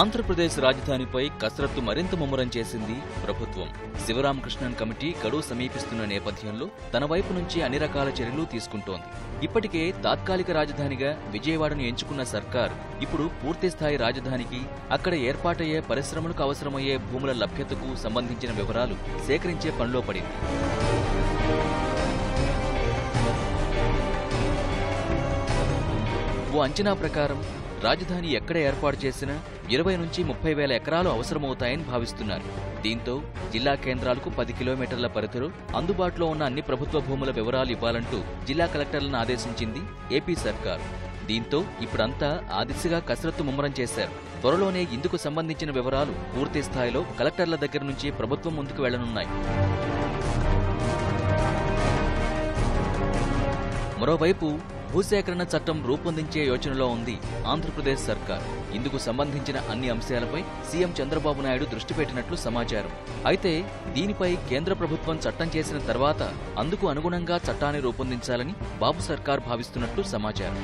ఆంధ్రప్రదేశ్ రాజధానిపై కసరత్తు మరింత ముమ్మరం చేసింది ప్రభుత్వం. శివరామకృష్ణన్ కమిటీ గడువు సమీపిస్తున్న నేపథ్యంలో తన వైపు నుంచి అన్ని రకాల చర్యలు తీసుకుంటోంది. ఇప్పటికే తాత్కాలిక రాజధానిగా విజయవాడను ఎంచుకున్న సర్కార్ ఇప్పుడు పూర్తి స్థాయి రాజధానికి, అక్కడ ఏర్పాటయ్యే పరిశ్రమలకు అవసరమయ్యే భూముల లభ్యతకు సంబంధించిన వివరాలు సేకరించే పనిలో పడింది. ఓ అంచనా ప్రకారం రాజధాని ఎక్కడ ఏర్పాటు చేసినా 20 నుంచి 30 వేల ఎకరాలు అవసరమవుతాయని భావిస్తున్నారు. దీంతో జిల్లా కేంద్రాలకు 10 కిలోమీటర్ల పరిధిలో అందుబాటులో ఉన్న అన్ని ప్రభుత్వ భూముల వివరాలు ఇవ్వాలంటూ జిల్లా కలెక్టర్లను ఆదేశించింది ఏపీ సర్కార్. దీంతో ఇప్పుడంతా ఆ దిశగా కసరత్తు ముమ్మరం చేశారు. త్వరలోనే ఇందుకు సంబంధించిన వివరాలు పూర్తి స్థాయిలో కలెక్టర్ల దగ్గర నుంచి ప్రభుత్వం ముందుకు వెళ్లనున్నాయి. మరోవైపు భూసేకరణ చట్టం రూపొందించే యోచనలో ఉంది ఆంధ్రప్రదేశ్ సర్కార్. ఇందుకు సంబంధించిన అన్ని అంశాలపై సీఎం చంద్రబాబు నాయుడు దృష్టి పెట్టినట్లు సమాచారం. అయితే దీనిపై కేంద్ర ప్రభుత్వం చట్టం చేసిన తర్వాత అందుకు అనుగుణంగా చట్టాన్ని రూపొందించాలని బాబు సర్కార్ భావిస్తున్నట్లు సమాచారం.